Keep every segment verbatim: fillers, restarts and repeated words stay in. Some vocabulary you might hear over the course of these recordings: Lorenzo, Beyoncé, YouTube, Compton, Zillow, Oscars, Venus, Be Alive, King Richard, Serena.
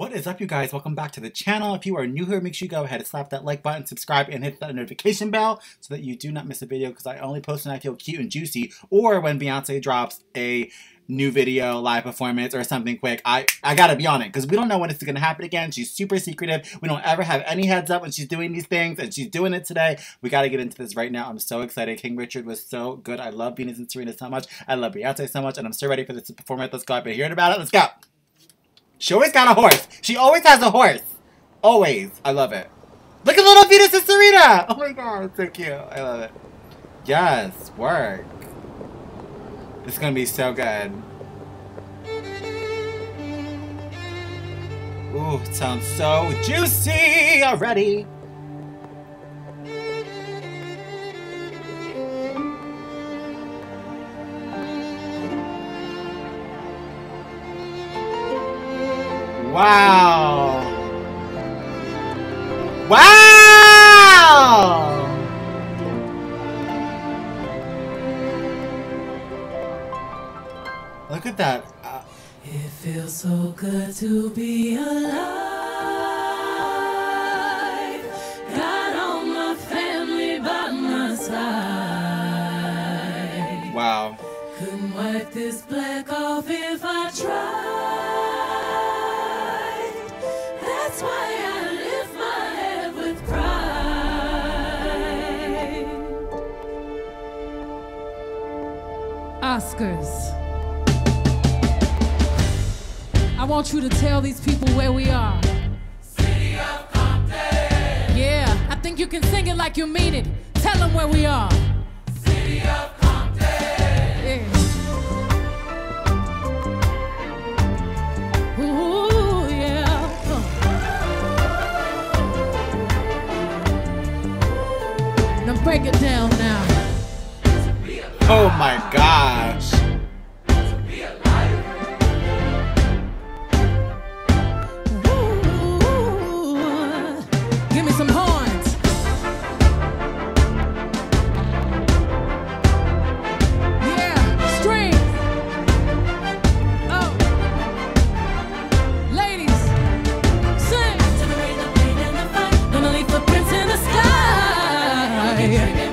What is up, you guys? Welcome back to the channel. If you are new here, make sure you go ahead and slap that like button, subscribe, and hit that notification bell so that you do not miss a video, because I only post when I feel cute and juicy, or when Beyonce drops a new video, live performance, or something quick. I, I gotta be on it, because we don't know when it's gonna happen again. She's super secretive. We don't ever have any heads up when she's doing these things, and she's doing it today. We gotta get into this right now. I'm so excited. King Richard was so good. I love Venus and Serena so much. I love Beyonce so much, and I'm so ready for this performance. Let's go. I've been hearing about it. Let's go. She always got a horse. She always has a horse. Always. I love it. Look at little Venus and Serena. Oh my god, so cute. I love it. Yes, work. It's gonna be so good. Ooh, it sounds so juicy already. Wow! Wow! Look at that. Uh, it feels so good to be alive. Got all my family by my side. Wow. Couldn't wipe this black off if I tried. That's why I lift my head with pride. Oscars. I want you to tell these people where we are. City of Compton. Yeah, I think you can sing it like you mean it. Tell them where we are. City of Compton. Yeah. Break it down now. Oh my gosh. To be alive. Ooh, give me some horns. Yeah, strings. Oh. Ladies, sing. Gonna leave footprints in the sky. Yeah,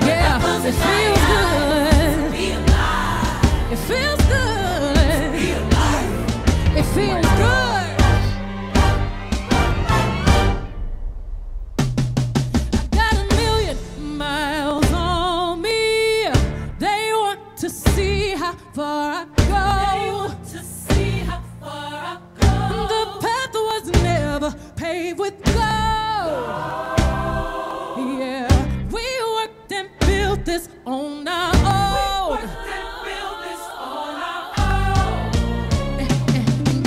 it feels good. It feels good. It feels good. I got a million miles on me. They want to see how far I go. They want to see how far I go. The path was never paved with gold. This on our own. We worked and built this on our own.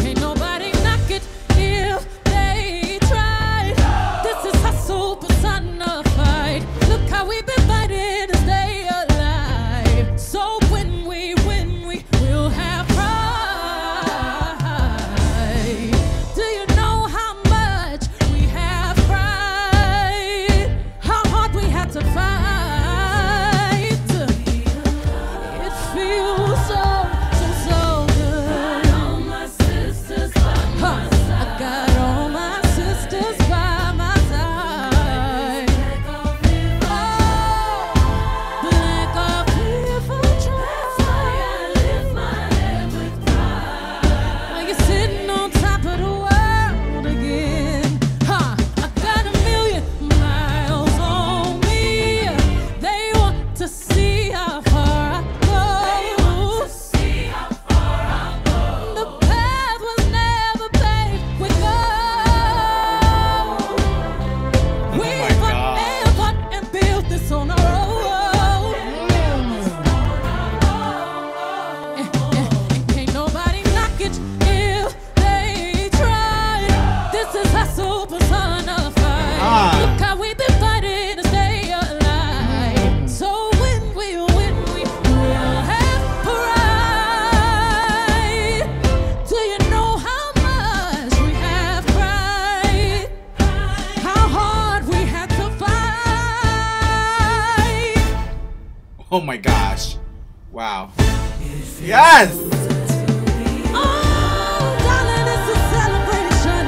Ain't nobody knock it if they try. No. This is hustle personified. Look how we've been fighting to stay alive. So when we win, we will have pride. Do you know how much we have pride? How hard we had to fight. Oh my gosh. Wow. Yes! Oh, darling, it's a celebration.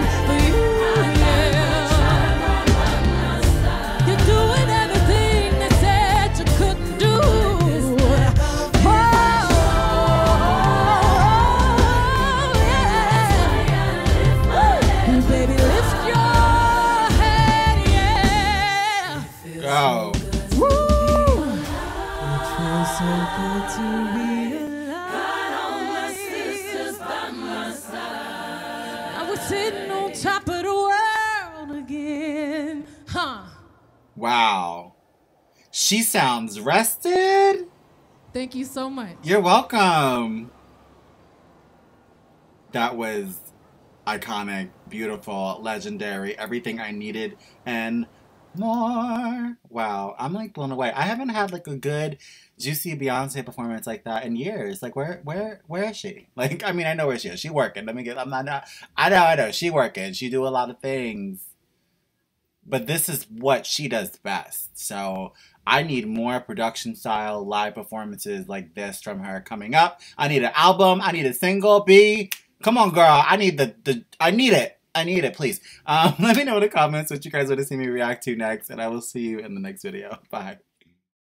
sitting on top of the world again. Huh. Wow. She sounds rested. Thank you so much. You're welcome. That was iconic, beautiful, legendary, everything I needed and more. Wow, I'm like blown away. I haven't had like a good juicy Beyonce performance like that in years. Like where where where is she? Like, I mean, I know where she is. She working. Let me get I'm not, not I know I know she working. She do a lot of things. But this is what she does best. So I need more production style live performances like this from her coming up. I need an album. I need a single. B, come on, girl. I need the, the I need it. I need it, please. Um, let me know in the comments what you guys want to see me react to next, and I will see you in the next video. Bye.